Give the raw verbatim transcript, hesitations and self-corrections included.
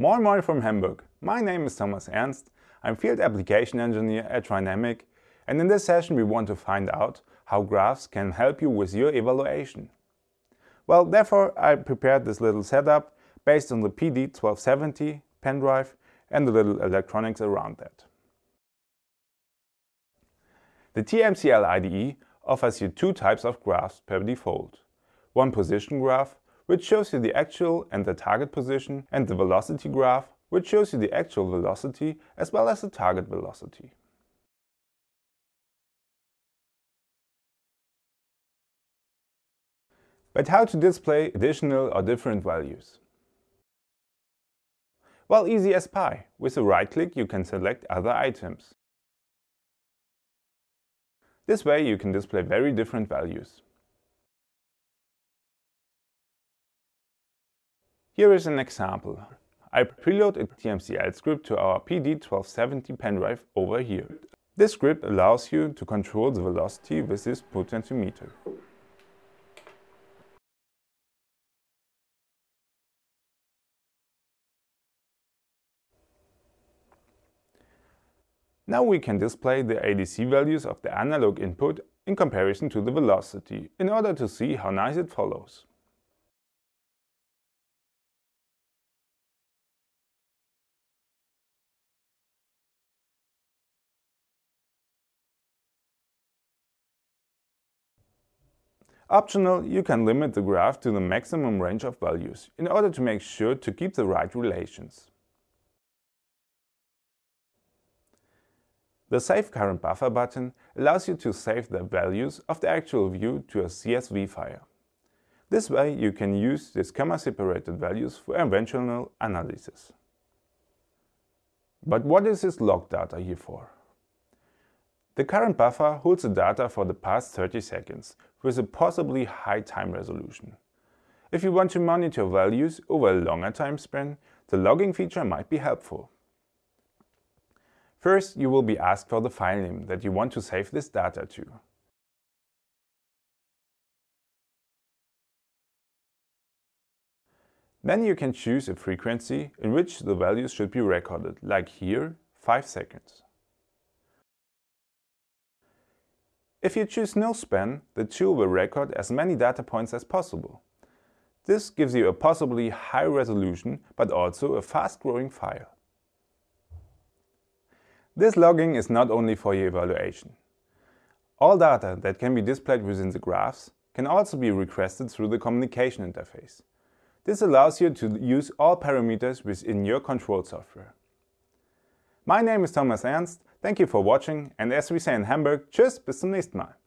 Moin Moin from Hamburg. My name is Thomas Ernst. I'm Field Application Engineer at Trinamic, and in this session we want to find out how graphs can help you with your evaluation. Well, therefore I prepared this little setup based on the P D twelve seventy pen drive and the little electronics around that. The T M C L I D E offers you two types of graphs per default. One position graph, which shows you the actual and the target position, and the velocity graph, which shows you the actual velocity as well as the target velocity. But how to display additional or different values? Well, easy as pie. With a right click you can select other items. This way you can display very different values. Here is an example. I preload a T M C L script to our P D twelve seventy pen drive over here. This script allows you to control the velocity with this potentiometer. Now we can display the A D C values of the analog input in comparison to the velocity in order to see how nice it follows. Optional, you can limit the graph to the maximum range of values, in order to make sure to keep the right relations. The Save Current Buffer button allows you to save the values of the actual view to a C S V file. This way you can use these comma-separated values for eventual analysis. But what is this log data here for? The current buffer holds the data for the past thirty seconds, with a possibly high time resolution. If you want to monitor values over a longer time span, the logging feature might be helpful. First, you will be asked for the file name that you want to save this data to. Then you can choose a frequency in which the values should be recorded, like here, five seconds. If you choose no span, the tool will record as many data points as possible. This gives you a possibly high resolution, but also a fast-growing file. This logging is not only for your evaluation. All data that can be displayed within the graphs can also be requested through the communication interface. This allows you to use all parameters within your control software. My name is Thomas Ernst. Thank you for watching, and as we say in Hamburg, tschüss, bis zum nächsten Mal.